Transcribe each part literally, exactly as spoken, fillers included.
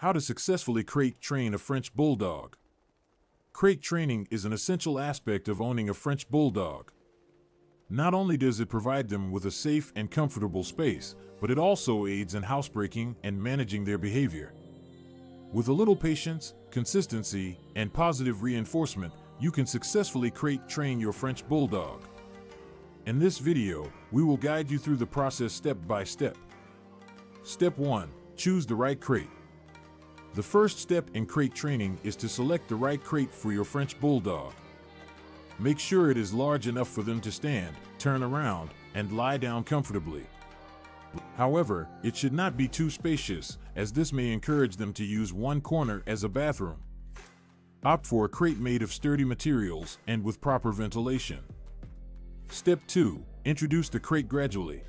How to successfully crate train a French Bulldog. Crate training is an essential aspect of owning a French Bulldog. Not only does it provide them with a safe and comfortable space, but it also aids in housebreaking and managing their behavior. With a little patience, consistency, and positive reinforcement, you can successfully crate train your French Bulldog. In this video, we will guide you through the process step by step. Step one. Choose the right crate. The first step in crate training is to select the right crate for your French Bulldog. Make sure it is large enough for them to stand, turn around, and lie down comfortably. However, it should not be too spacious, as this may encourage them to use one corner as a bathroom. Opt for a crate made of sturdy materials and with proper ventilation. Step two. Introduce the crate gradually.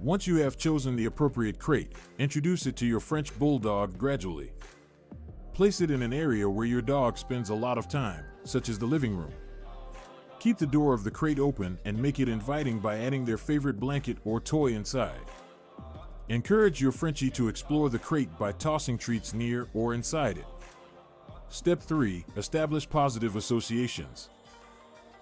Once you have chosen the appropriate crate, introduce it to your French Bulldog gradually. Place it in an area where your dog spends a lot of time, such as the living room. Keep the door of the crate open and make it inviting by adding their favorite blanket or toy inside. Encourage your Frenchie to explore the crate by tossing treats near or inside it. Step three. Establish positive associations.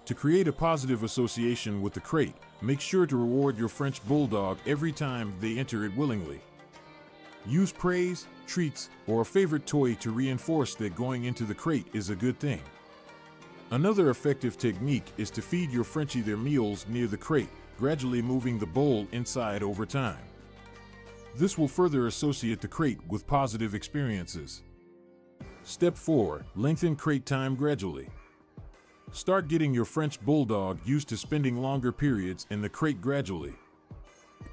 To create a positive association with the crate, make sure to reward your French Bulldog every time they enter it willingly. Use praise, treats, or a favorite toy to reinforce that going into the crate is a good thing. Another effective technique is to feed your Frenchie their meals near the crate, gradually moving the bowl inside over time. This will further associate the crate with positive experiences. Step four. Lengthen crate time gradually. Start getting your French Bulldog used to spending longer periods in the crate gradually.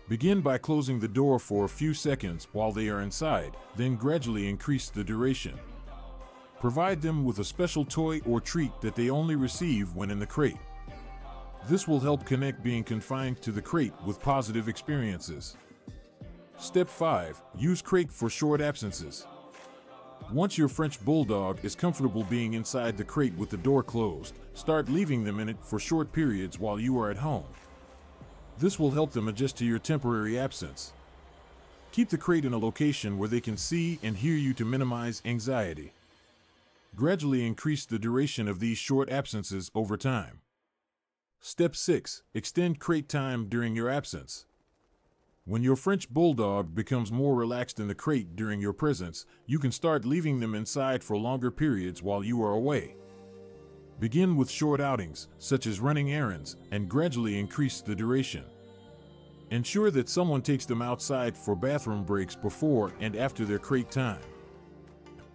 Begin by closing the door for a few seconds while they are inside, then gradually increase the duration. Provide them with a special toy or treat that they only receive when in the crate. This will help connect being confined to the crate with positive experiences. Step five. Use crate for short absences. Once your French Bulldog is comfortable being inside the crate with the door closed, start leaving them in it for short periods while you are at home. This will help them adjust to your temporary absence. Keep the crate in a location where they can see and hear you to minimize anxiety. Gradually increase the duration of these short absences over time. Step six. Extend crate time during your absence. When your French Bulldog becomes more relaxed in the crate during your presence, you can start leaving them inside for longer periods while you are away. Begin with short outings, such as running errands, and gradually increase the duration. Ensure that someone takes them outside for bathroom breaks before and after their crate time.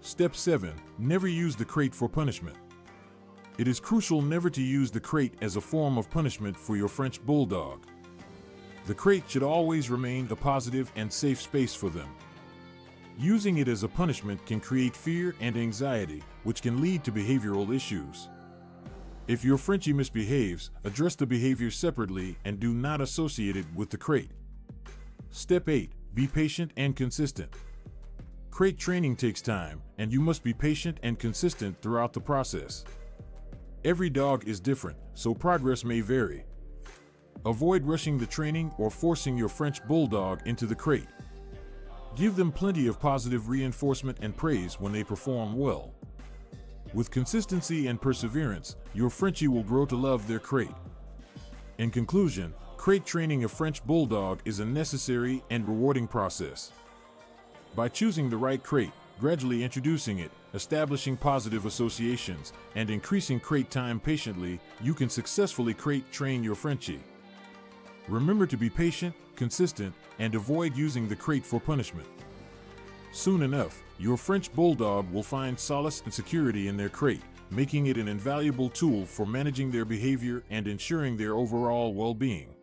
Step seven. Never use the crate for punishment. It is crucial never to use the crate as a form of punishment for your French Bulldog. The crate should always remain a positive and safe space for them. Using it as a punishment can create fear and anxiety, which can lead to behavioral issues. If your Frenchie misbehaves, address the behavior separately and do not associate it with the crate. Step eight. Be patient and consistent. Crate training takes time, and you must be patient and consistent throughout the process. Every dog is different, so progress may vary. Avoid rushing the training or forcing your French Bulldog into the crate. Give them plenty of positive reinforcement and praise when they perform well. With consistency and perseverance, your Frenchie will grow to love their crate. In conclusion, crate training a French Bulldog is a necessary and rewarding process. By choosing the right crate, gradually introducing it, establishing positive associations, and increasing crate time patiently, you can successfully crate train your Frenchie. Remember to be patient, consistent, and avoid using the crate for punishment. Soon enough, your French Bulldog will find solace and security in their crate, making it an invaluable tool for managing their behavior and ensuring their overall well-being.